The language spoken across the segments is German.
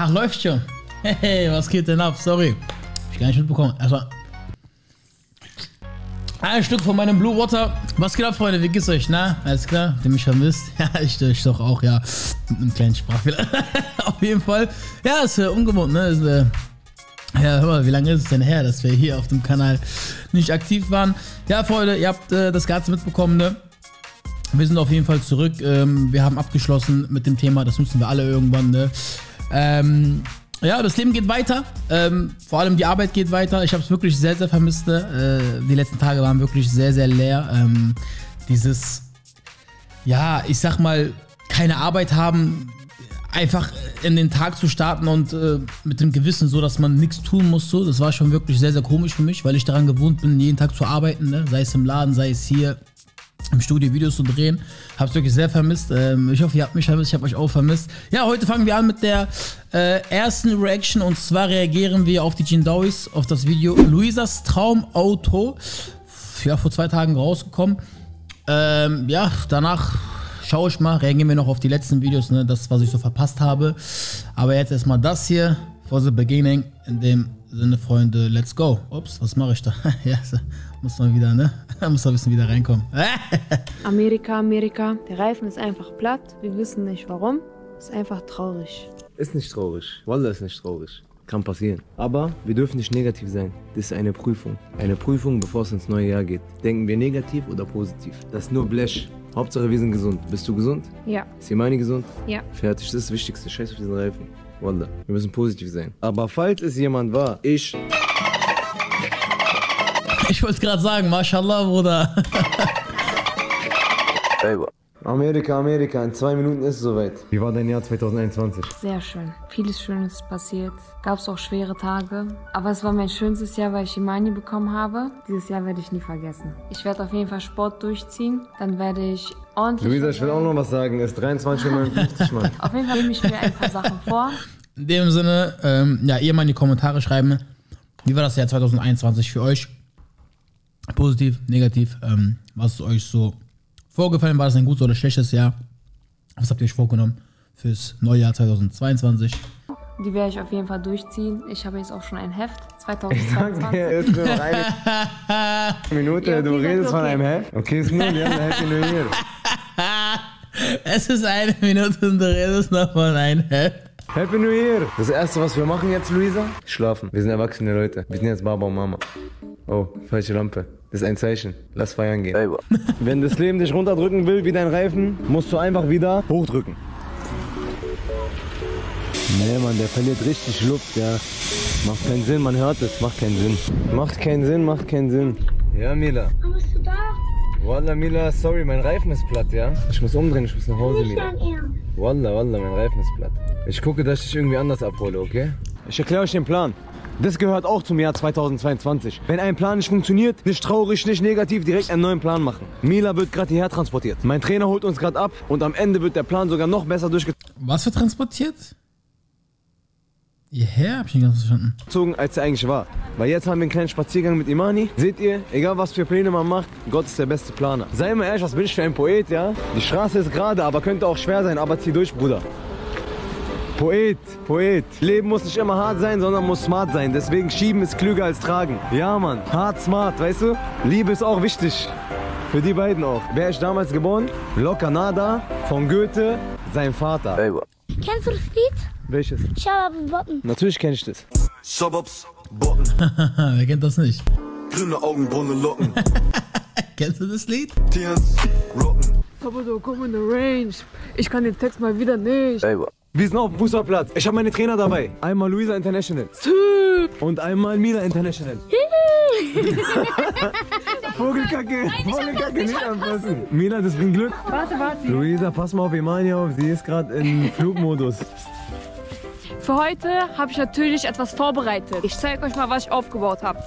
Ach, läuft schon. Hey, was geht denn ab? Sorry. Hab ich gar nicht mitbekommen. Also, ein Stück von meinem Blue Water. Was geht ab, Freunde? Wie geht's euch? Na, alles klar? Habt ihr mich vermisst? Ja, ich störe euch doch auch, ja. Mit einem kleinen Sprachfehler. Auf jeden Fall. Ja, ist ungewohnt, ne? Ist, ja, hör mal, wie lange ist es denn her, dass wir hier auf dem Kanal nicht aktiv waren? Ja, Freunde, ihr habt das Ganze mitbekommen, ne? Wir sind auf jeden Fall zurück. Wir haben abgeschlossen mit dem Thema. Das müssen wir alle irgendwann, ne? Ja, das Leben geht weiter. Vor allem die Arbeit geht weiter. Ich habe es wirklich sehr, sehr vermisst. Ne? Die letzten Tage waren wirklich sehr, sehr leer. Dieses, ja, ich sag mal, keine Arbeit haben, einfach in den Tag zu starten und mit dem Gewissen so, dass man nichts tun muss. So. Das war schon wirklich sehr, sehr komisch für mich, weil ich daran gewohnt bin, jeden Tag zu arbeiten. Ne? Sei es im Laden, sei es hier im Studio Videos zu drehen. Hab's wirklich sehr vermisst. Ich hoffe, ihr habt mich vermisst. Ich hab euch auch vermisst. Ja, heute fangen wir an mit der ersten Reaction. Und zwar reagieren wir auf die Jindaouis, auf das Video Luisas Traumauto. Ja, vor 2 Tagen rausgekommen. Ja, danach schaue ich mal. Reagieren wir noch auf die letzten Videos, ne? Das, was ich so verpasst habe. Aber jetzt erstmal das hier. For the beginning. In dem Sinne, Freunde, let's go. Ups, was mache ich da? Ja, muss man wieder, ne? Muss man ein bisschen wieder reinkommen. Amerika, Amerika. Der Reifen ist einfach platt. Wir wissen nicht warum. Ist einfach traurig. Ist nicht traurig. Wallah ist nicht traurig. Kann passieren. Aber wir dürfen nicht negativ sein. Das ist eine Prüfung. Eine Prüfung, bevor es ins neue Jahr geht. Denken wir negativ oder positiv? Das ist nur Blech. Hauptsache, wir sind gesund. Bist du gesund? Ja. Ist Imani gesund? Ja. Fertig. Das ist das Wichtigste. Scheiß auf diesen Reifen. Wallah. Wir müssen positiv sein. Aber falls es jemand war, Ich wollte gerade sagen, Mashallah, Bruder. Amerika, Amerika, in 2 Minuten ist es soweit. Wie war dein Jahr 2021? Sehr schön. Vieles Schönes passiert. Gab es auch schwere Tage. Aber es war mein schönstes Jahr, weil ich Imani bekommen habe. Dieses Jahr werde ich nie vergessen. Ich werde auf jeden Fall Sport durchziehen. Dann werde ich ordentlich... Luisa, ich will auch noch was sagen. Es ist 23:59, Mann. Auf jeden Fall nehme ich mir ein paar Sachen vor. In dem Sinne, ja, ihr mal in die Kommentare schreiben, wie war das Jahr 2021 für euch? Positiv, negativ, was ist euch so vorgefallen? War das ein gutes oder schlechtes Jahr? Was habt ihr euch vorgenommen fürs neue Jahr 2022? Die werde ich auf jeden Fall durchziehen. Ich habe jetzt auch schon ein Heft. 2022. Okay, ist nur noch eine Minute, ja, okay, du redest von einem Heft. Okay, ist nur die andere Hälfte nur hier. Es ist 1 Minute und du redest noch von einem Heft. Happy New Year! Das erste, was wir machen jetzt, Luisa? Schlafen. Wir sind erwachsene Leute. Wir sind jetzt Baba und Mama. Oh, falsche Lampe. Das ist ein Zeichen. Lass feiern gehen. Wenn das Leben dich runterdrücken will wie dein Reifen, musst du einfach wieder hochdrücken. Nee, Mann, der verliert richtig Luft, ja. Macht keinen Sinn, man hört es. Macht keinen Sinn. Macht keinen Sinn, macht keinen Sinn. Ja, Mila. Warum bist du da? Wallah, Mila, sorry, mein Reifen ist platt, ja. Ich muss umdrehen, ich muss nach Hause, Mila. Wallah, wallah, mein Reifen ist platt. Ich gucke, dass ich dich irgendwie anders abhole, okay? Ich erkläre euch den Plan. Das gehört auch zum Jahr 2022. Wenn ein Plan nicht funktioniert, nicht traurig, nicht negativ, direkt einen neuen Plan machen. Mila wird gerade hierher transportiert. Mein Trainer holt uns gerade ab und am Ende wird der Plan sogar noch besser durchgezogen. Was für transportiert? Hierher? Hab ich nicht ganz verstanden. Als er eigentlich war. Weil jetzt haben wir einen kleinen Spaziergang mit Imani. Seht ihr, egal was für Pläne man macht, Gott ist der beste Planer. Sei mal ehrlich, was bin ich für ein Poet, ja? Die Straße ist gerade, aber könnte auch schwer sein, aber zieh durch, Bruder. Poet, Poet. Leben muss nicht immer hart sein, sondern muss smart sein. Deswegen schieben ist klüger als tragen. Ja, Mann. Hart, smart, weißt du? Liebe ist auch wichtig. Für die beiden auch. Wer ist damals geboren? Locker Nada von Goethe, sein Vater. Kennst du das Lied? Welches? Shababs Botten. Natürlich kenne ich das. Shababs Botten. Wer kennt das nicht? Grüne Augen, braune Locken. Kennst du das Lied? Tians, Rotten. Come in the range. Ich kann den Text mal wieder nicht. Wir sind auf dem Fußballplatz. Ich habe meine Trainer dabei. Einmal Luisa International. Und einmal Mila International. Vogelkacke, Vogelkacke, nicht anpassen. Mila, das bringt Glück. Warte, warte. Luisa, pass mal auf Imani auf. Sie ist gerade im Flugmodus. Für heute habe ich natürlich etwas vorbereitet. Ich zeige euch mal, was ich aufgebaut habe.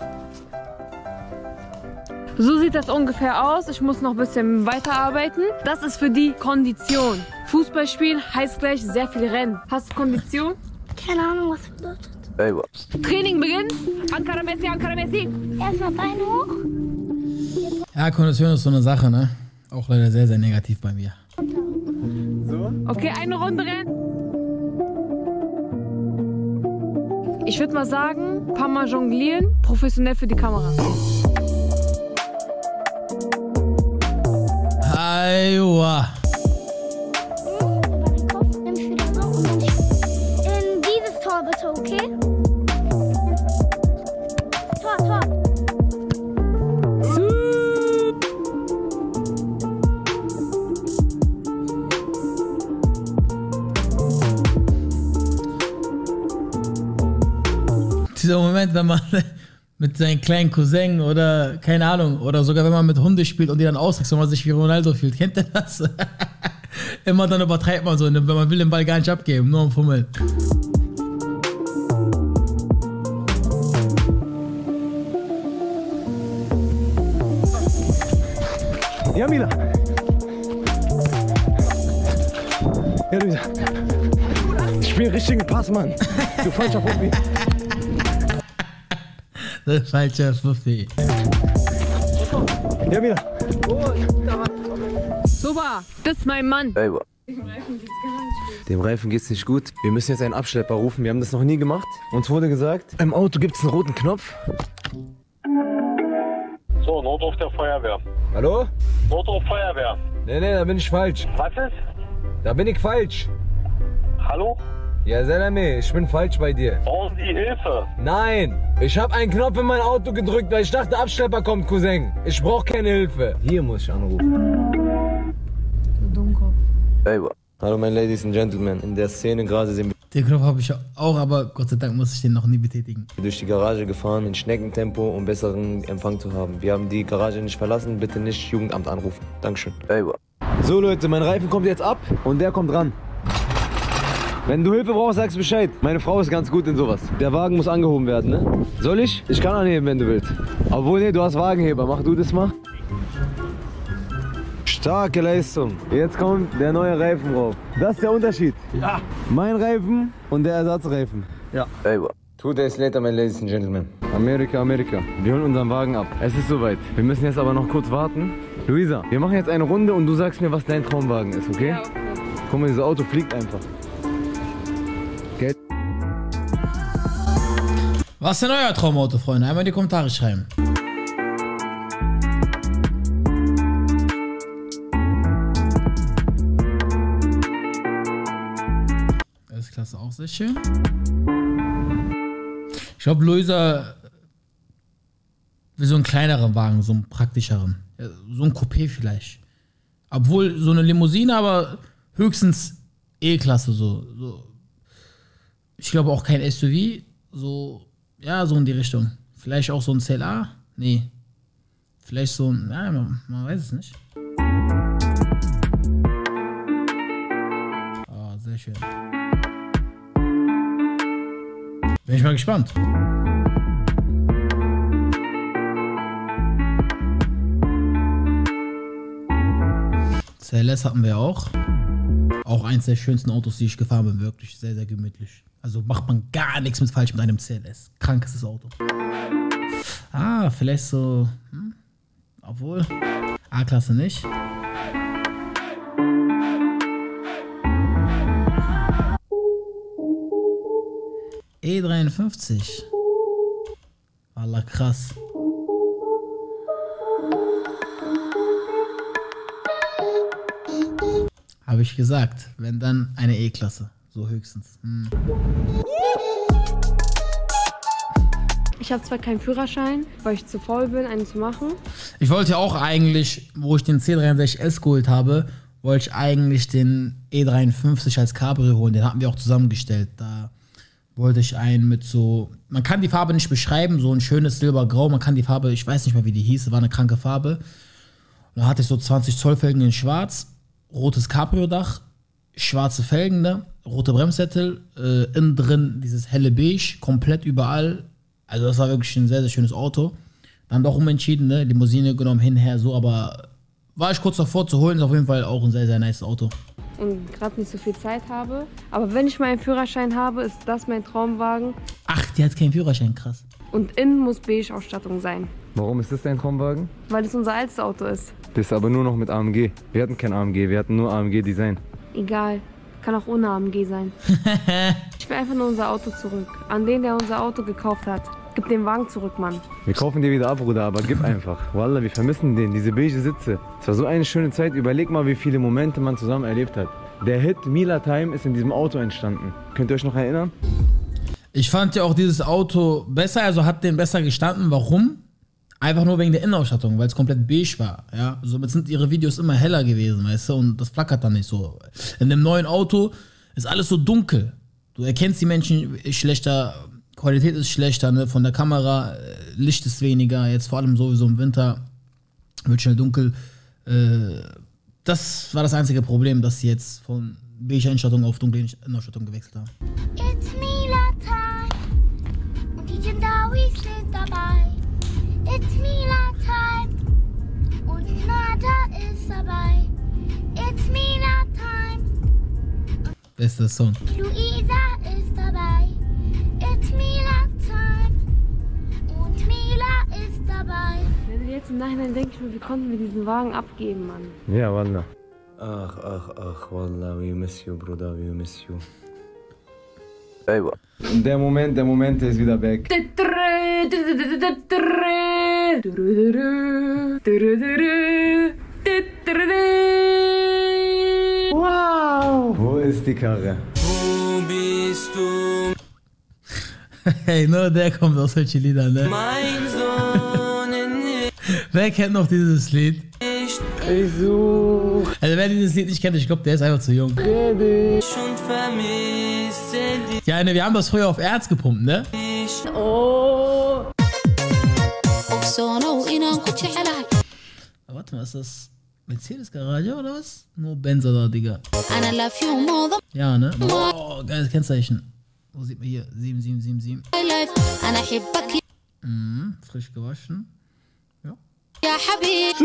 So sieht das ungefähr aus. Ich muss noch ein bisschen weiterarbeiten. Das ist für die Kondition. Fußball spielen heißt gleich sehr viel Rennen. Hast du Kondition? Keine Ahnung, was bedeutet. Hey, Training beginnt. Ankara Messi, Ankara Messi. Erstmal Bein hoch. Ja, Kondition ist so eine Sache, ne? Auch leider sehr, sehr negativ bei mir. So? Okay, eine Runde rennen. Ich würde mal sagen, ein paar Mal jonglieren, professionell für die Kamera. Aiwa. Dieses Tor bitte, okay? Tor, Tor. Dieser Moment, wenn man mit seinen kleinen Cousin oder keine Ahnung, oder sogar wenn man mit Hunde spielt und die dann ausrichtet, wenn man sich wie Ronaldo fühlt. Kennt ihr das? Immer dann übertreibt man so, wenn man will den Ball gar nicht abgeben, nur am Fummeln. Ja, Mila. Ja, Luisa. Ich spiele richtigen Pass, Mann. Du falscher Profi. Das falsche Fuffi. Ja, wieder. Super, das ist mein Mann. Dem Reifen geht's nicht gut. Wir müssen jetzt einen Abschlepper rufen. Wir haben das noch nie gemacht. Uns wurde gesagt, im Auto gibt's einen roten Knopf. So, Notruf der Feuerwehr. Hallo? Notruf Feuerwehr. Nee, nee, da bin ich falsch. Was ist? Da bin ich falsch. Hallo? Ja, Selami, ich bin falsch bei dir. Brauchen Sie Hilfe? Nein, ich habe einen Knopf in mein Auto gedrückt, weil ich dachte, Abschlepper kommt, Cousin. Ich brauche keine Hilfe. Hier muss ich anrufen. Du Dummkopf. Hey, hallo, meine Ladies and Gentlemen. In der Szene gerade sind wir... Den Knopf habe ich auch, aber Gott sei Dank muss ich den noch nie betätigen. Durch die Garage gefahren, in Schneckentempo, um besseren Empfang zu haben. Wir haben die Garage nicht verlassen, bitte nicht Jugendamt anrufen. Dankeschön. Hey, so, Leute, mein Reifen kommt jetzt ab und der kommt ran. Wenn du Hilfe brauchst, sagst Bescheid. Meine Frau ist ganz gut in sowas. Der Wagen muss angehoben werden, ne? Soll ich? Ich kann anheben, wenn du willst. Obwohl, ne, du hast Wagenheber. Mach du das mal. Starke Leistung. Jetzt kommt der neue Reifen drauf. Das ist der Unterschied. Ja. Mein Reifen und der Ersatzreifen. Ja. 2 days later, my ladies and gentlemen. Amerika, Amerika. Wir holen unseren Wagen ab. Es ist soweit. Wir müssen jetzt aber noch kurz warten. Luisa, wir machen jetzt eine Runde und du sagst mir, was dein Traumwagen ist, okay? Ja, okay. Guck mal, dieses Auto fliegt einfach. Was ist denn euer Traumauto, Freunde? Einmal in die Kommentare schreiben. Das ist klasse, auch sehr schön. Ich glaube, Luisa will so einen kleineren Wagen, so einen praktischeren. So ein Coupé vielleicht. Obwohl so eine Limousine, aber höchstens E-Klasse so. Ich glaube auch kein SUV, so, ja, so in die Richtung. Vielleicht auch so ein CLA? Nee. Vielleicht so ein, ja, man weiß es nicht. Ah, sehr schön. Bin ich mal gespannt. CLS hatten wir auch. Auch eins der schönsten Autos, die ich gefahren bin. Wirklich sehr, sehr gemütlich. Also macht man gar nichts mit falsch mit einem CLS. Krankes Auto. Ah, vielleicht so... Hm? Obwohl... A-Klasse nicht. E53. Wallah, krass. Habe ich gesagt, wenn dann eine E-Klasse, so höchstens. Hm. Ich habe zwar keinen Führerschein, weil ich zu faul bin, einen zu machen. Ich wollte ja auch eigentlich, wo ich den C63S geholt habe, wollte ich eigentlich den E53 als Cabrio holen. Den hatten wir auch zusammengestellt. Da wollte ich einen mit so, man kann die Farbe nicht beschreiben, so ein schönes Silbergrau. Man kann die Farbe, ich weiß nicht mehr, wie die hieß, war eine kranke Farbe. Da hatte ich so 20 Zoll Felgen in schwarz. Rotes Cabrio-Dach, schwarze Felgen, ne? Rote Bremssättel, innen drin dieses helle Beige, komplett überall. Also das war wirklich ein sehr, sehr schönes Auto. Dann doch umentschieden, ne? Limousine genommen, hinher, so, aber war ich kurz davor zu holen, ist auf jeden Fall auch ein sehr, sehr nice Auto. Und gerade nicht so viel Zeit habe, aber wenn ich meinen Führerschein habe, ist das mein Traumwagen. Ach, die hat keinen Führerschein, krass. Und innen muss Beige-Ausstattung sein. Warum ist das dein Traumwagen? Weil es unser altes Auto ist. Das ist aber nur noch mit AMG. Wir hatten kein AMG, wir hatten nur AMG-Design. Egal, kann auch ohne AMG sein. Ich wir einfach nur unser Auto zurück. An den, der unser Auto gekauft hat. Gib den Wagen zurück, Mann. Wir kaufen dir wieder ab, Bruder, aber gib einfach. Wallah, wir vermissen den, diese beige Sitze. Es war so eine schöne Zeit. Überleg mal, wie viele Momente man zusammen erlebt hat. Der Hit Mila Time ist in diesem Auto entstanden. Könnt ihr euch noch erinnern? Ich fand ja auch dieses Auto besser, also hat den besser gestanden. Warum? Einfach nur wegen der Innenausstattung, weil es komplett beige war. Ja? Somit sind ihre Videos immer heller gewesen, weißt du? Und das flackert dann nicht so. In dem neuen Auto ist alles so dunkel. Du erkennst die Menschen schlechter, Qualität ist schlechter, ne? Von der Kamera, Licht ist weniger. Jetzt vor allem sowieso im Winter wird schnell dunkel. Das war das einzige Problem, dass sie jetzt von beige Einstattung auf dunkle Innenausstattung gewechselt haben. It's Mila Time und die Jindaouis sind dabei. It's Mila Time und Nada ist dabei. It's Mila Time. Bester Song. Luisa ist dabei. It's Mila Time und Mila ist dabei. Wenn du jetzt im Nachhinein denkst, wie konnten wir diesen Wagen abgeben, Mann? Ja, Wallah. Ach, ach, ach, Wallah, we miss you, Bruder, we miss you. Und der Moment ist wieder weg. Wow! Wo ist die Karre? Wo bist du? Hey, nur der kommt aus solchen Liedern, ne? Mein Sohn in dir. Wer kennt noch dieses Lied? Ich suche. Also wer dieses Lied nicht kennt, ich glaube, der ist einfach zu jung. Ja, ne, wir haben das früher auf Erz gepumpt, ne? Oh. Warte mal, ist das Mercedes-Garage oder was? Nur Benzer da, Digga. Ja, ne? Oh, geiles Kennzeichen. Wo sieht man hier? 7777. Frisch gewaschen. Ja. Die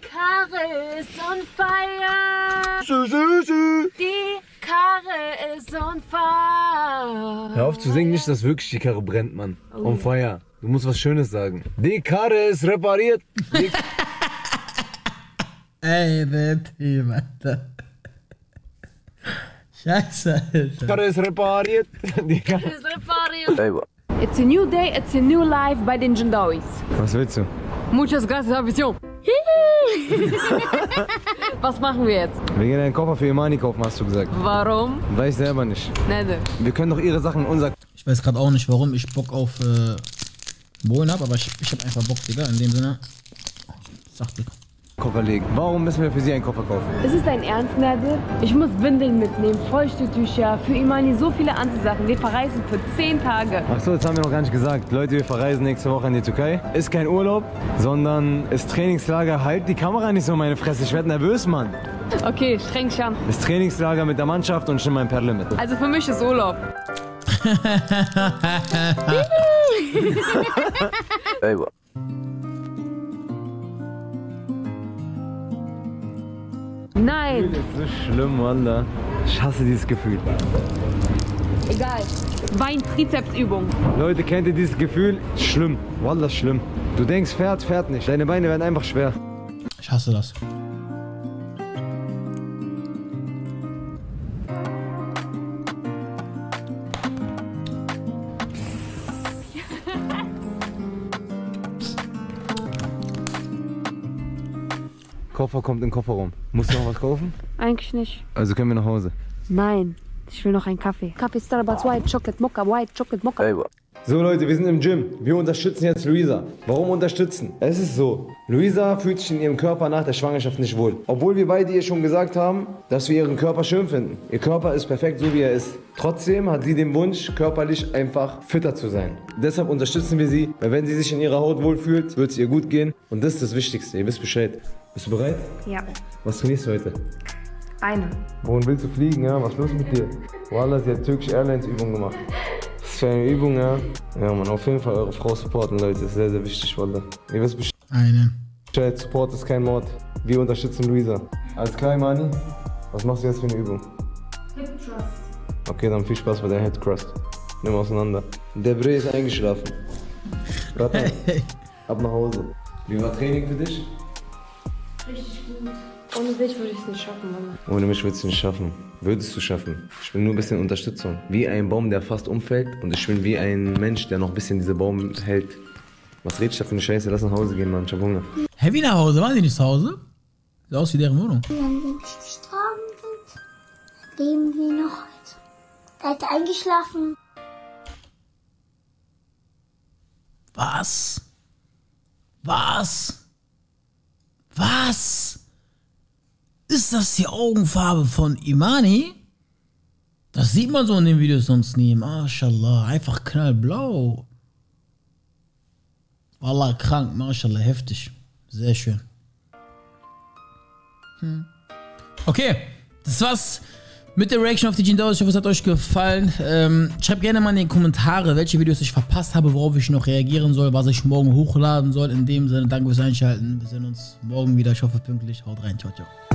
Karre ist on fire. Die Karre ist on fire. Hör auf zu singen, nicht, dass wirklich die Karre brennt, Mann. Oh. On fire. Du musst was Schönes sagen. Die Karre ist repariert. Ey, der Team, Alter. Scheiße, Alter. Die Karre ist repariert. Die Karre ist repariert. It's a new day, it's a new life bei den Jindaouis. Was willst du? Muchas gracias, Vision. Was machen wir jetzt? Wir gehen einen Koffer für Imani kaufen, hast du gesagt. Warum? Weiß ich selber nicht. Nein, nein. Wir können doch ihre Sachen in unser... Ich weiß gerade auch nicht, warum ich Bock auf Bohlen habe, aber ich habe einfach Bock, Digga, in dem Sinne. Sag, Digga. Koffer legen. Warum müssen wir für sie einen Koffer kaufen? Ist es dein Ernst, Nadel? Ich muss Windeln mitnehmen, Feuchtetücher, für Imani so viele andere Sachen. Wir verreisen für 10 Tage. Achso, das haben wir noch gar nicht gesagt. Leute, wir verreisen nächste Woche in die Türkei. Ist kein Urlaub, sondern ist Trainingslager. Halt die Kamera nicht so in meine Fresse, ich werde nervös, Mann. Okay, streng dich an. Ist Trainingslager mit der Mannschaft und ich nehme mein Perle mit. Also für mich ist Urlaub. Nein! Das ist so schlimm, Wallah. Ich hasse dieses Gefühl. Egal. Bein-Trizepsübung. Leute, kennt ihr dieses Gefühl? Schlimm. Wallah, schlimm. Du denkst, fährt nicht. Deine Beine werden einfach schwer. Ich hasse das. Koffer kommt in den Kofferraum. Musst du noch was kaufen? Eigentlich nicht. Also können wir nach Hause? Nein, ich will noch einen Kaffee. Kaffee Starbucks, White Chocolate Mocha, White Chocolate Mocha. So Leute, wir sind im Gym. Wir unterstützen jetzt Luisa. Warum unterstützen? Es ist so, Luisa fühlt sich in ihrem Körper nach der Schwangerschaft nicht wohl. Obwohl wir beide ihr schon gesagt haben, dass wir ihren Körper schön finden. Ihr Körper ist perfekt, so wie er ist. Trotzdem hat sie den Wunsch, körperlich einfach fitter zu sein. Deshalb unterstützen wir sie, weil wenn sie sich in ihrer Haut wohlfühlt, wird es ihr gut gehen. Und das ist das Wichtigste, ihr wisst Bescheid. Bist du bereit? Ja. Was trainierst du heute? Beine. Wohin willst du fliegen, ja? Was ist los mit dir? Wallah, sie hat Turkish Airlines Übung gemacht. Das ist für eine Übung, ja? Ja, man, auf jeden Fall eure Frau supporten, Leute. Das ist sehr, sehr wichtig, Wallah. Ihr wisst Bescheid. Support ist kein Mord. Wir unterstützen Luisa. Alles klar, Imani? Was machst du jetzt für eine Übung? Hip Thrust. Okay, dann viel Spaß bei der Head Thrust. Nimm auseinander. Der Bre ist eingeschlafen. Warte, ab nach Hause. Wie war Training für dich? Richtig gut. Ohne dich würde ich es nicht schaffen, Mama. Ohne mich würdest du es nicht schaffen. Würdest du schaffen. Ich bin nur ein bisschen Unterstützung. Wie ein Baum, der fast umfällt. Und ich bin wie ein Mensch, der noch ein bisschen diesen Baum hält. Was redest du da für eine Scheiße? Lass nach Hause gehen, Mann. Ich hab Hunger. Hä, wie nach Hause? Waren die nicht zu Hause? Sieht aus wie deren Wohnung. Wenn wir nicht gestorben sind, leben wir noch heute. Da hat er eingeschlafen. Was? Was? Was? Ist das die Augenfarbe von Imani? Das sieht man so in den Videos sonst nie. Mashallah, einfach knallblau. Wallah, krank, mashallah, heftig. Sehr schön. Okay, das war's mit der Reaction auf die Jindaouis. Ich hoffe, es hat euch gefallen. Schreibt gerne mal in die Kommentare, welche Videos ich verpasst habe, worauf ich noch reagieren soll, was ich morgen hochladen soll. In dem Sinne, danke fürs Einschalten. Wir sehen uns morgen wieder. Ich hoffe, pünktlich. Haut rein. Ciao, ciao.